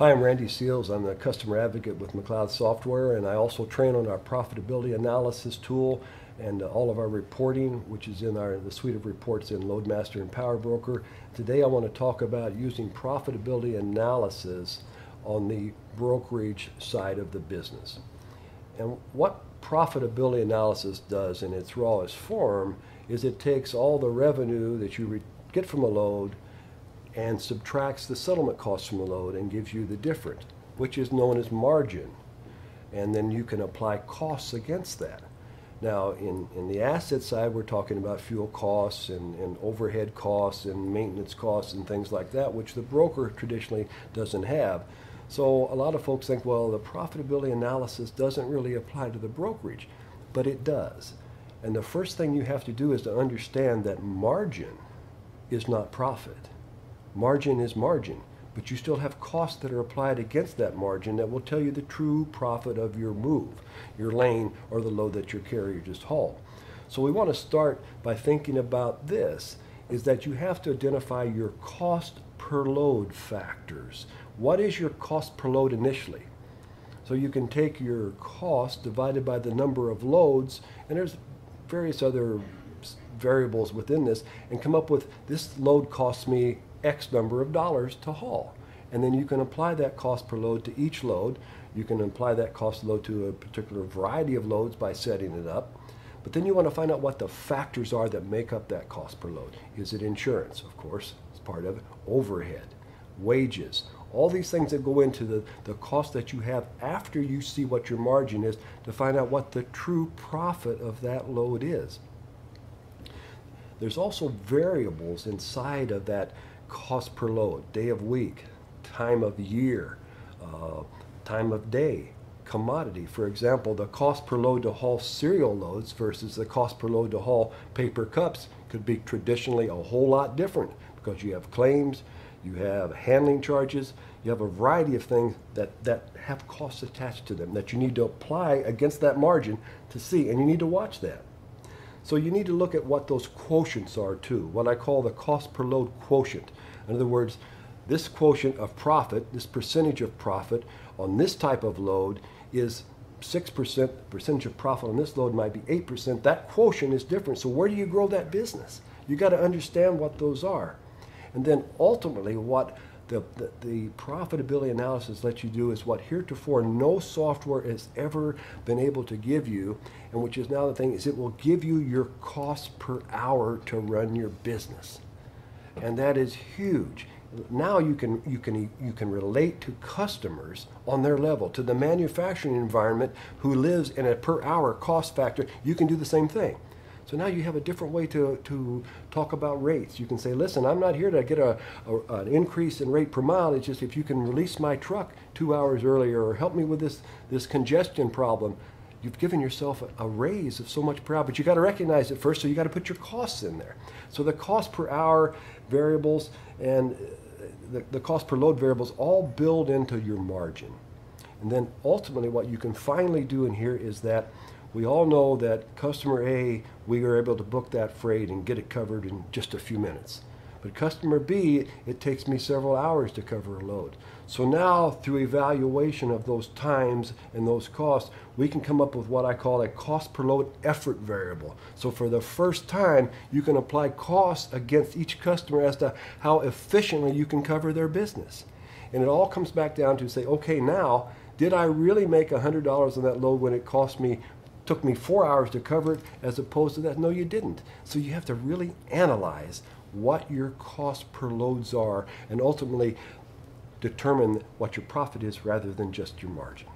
Hi, I'm Randy Seals. I'm the customer advocate with McLeod Software, and I also train on our profitability analysis tool and all of our reporting, which is in the suite of reports in Loadmaster and Power Broker. Today I want to talk about using profitability analysis on the brokerage side of the business. And what profitability analysis does in its rawest form is it takes all the revenue that you get from a load and subtracts the settlement costs from the load and gives you the difference, which is known as margin. And then you can apply costs against that. Now, in the asset side, we're talking about fuel costs and overhead costs and maintenance costs and things like that, which the broker traditionally doesn't have. So a lot of folks think, well, the profitability analysis doesn't really apply to the brokerage, but it does. And the first thing you have to do is to understand that margin is not profit. Margin is margin, but you still have costs that are applied against that margin that will tell you the true profit of your move, your lane, or the load that your carrier just hauled. So we want to start by thinking about this, is that you have to identify your cost per load factors. What is your cost per load initially? So you can take your cost divided by the number of loads, and there's various other variables within this, and come up with this load costs me X number of dollars to haul. And then you can apply that cost per load to each load. You can apply that cost load to a particular variety of loads by setting it up. But then you want to find out what the factors are that make up that cost per load. Is it insurance? Of course, it's part of it. Overhead, wages, all these things that go into the cost that you have after you see what your margin is to find out what the true profit of that load is. There's also variables inside of that cost per load, day of week, time of year, time of day, commodity. For example, the cost per load to haul cereal loads versus the cost per load to haul paper cups could be traditionally a whole lot different because you have claims, you have handling charges, you have a variety of things that have costs attached to them that you need to apply against that margin to see, and you need to watch that. So you need to look at what those quotients are too, what I call the cost per load quotient. In other words, this quotient of profit, this percentage of profit on this type of load is 6%, percentage of profit on this load might be 8%. That quotient is different. So where do you grow that business? You got to understand what those are. And then ultimately what the profitability analysis lets you do is what heretofore no software has ever been able to give you, and which is now the thing, is it will give you your cost per hour to run your business. And that is huge. Now you can relate to customers on their level, to the manufacturing environment who lives in a per hour cost factor. You can do the same thing. So now you have a different way to talk about rates. You can say, listen, I'm not here to get an increase in rate per mile. It's just if you can release my truck 2 hours earlier or help me with this congestion problem, you've given yourself a raise of so much per hour, but you got to recognize it first, so you got to put your costs in there. So the cost per hour variables and the cost per load variables all build into your margin. And then ultimately what you can finally do in here is that we all know that customer A, we are able to book that freight and get it covered in just a few minutes. But customer B, it takes me several hours to cover a load. So now through evaluation of those times and those costs, we can come up with what I call a cost per load effort variable. So for the first time, you can apply costs against each customer as to how efficiently you can cover their business. And it all comes back down to say, okay, now, did I really make $100 on that load when it cost me took me 4 hours to cover it, as opposed to that? No, you didn't. So you have to really analyze what your cost per loads are and ultimately determine what your profit is rather than just your margin.